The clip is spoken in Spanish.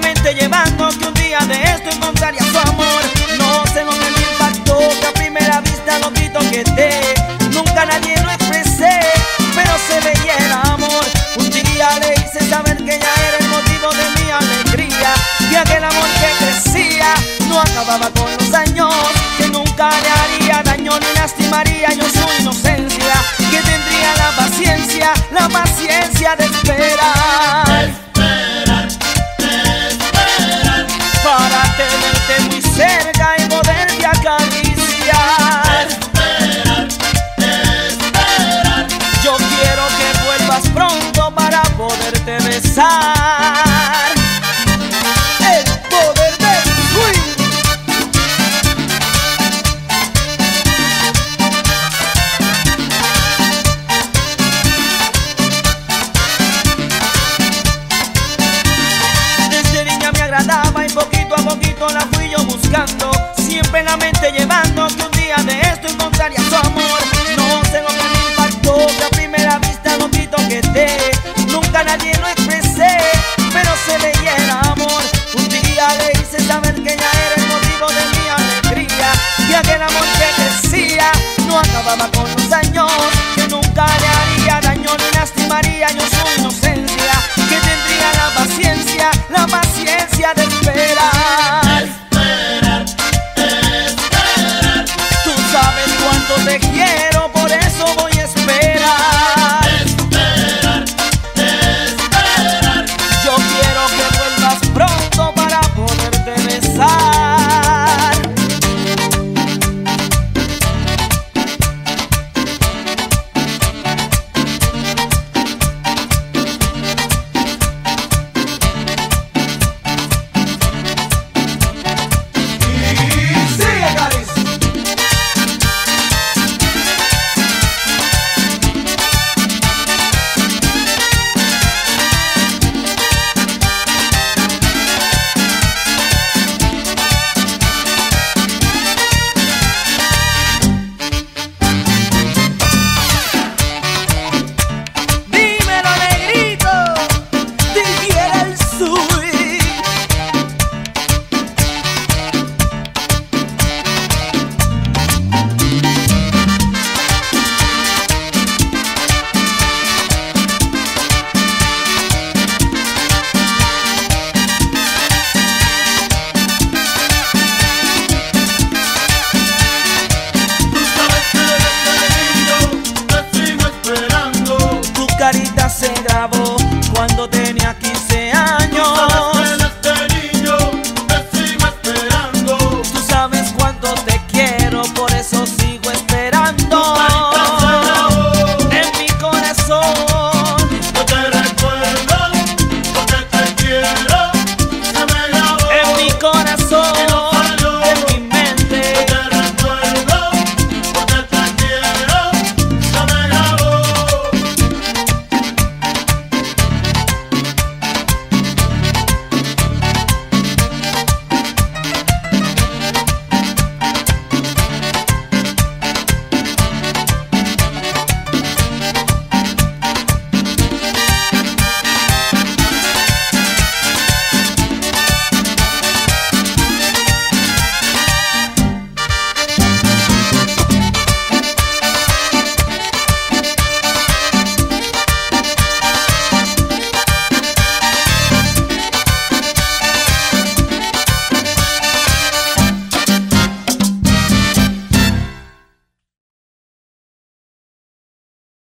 ciegamente llevando que un día de esto encontraría su amor. No sé dónde me impactó, que a primera vista no toqueteé. Nunca nadie lo expresé, pero se veía el amor. Un día le hice saber que ella era el motivo de mi alegría, y aquel amor que crecía no acababa con los años, que nunca le haría daño ni lastimaría yo su inocencia, que tendría la paciencia de esperar.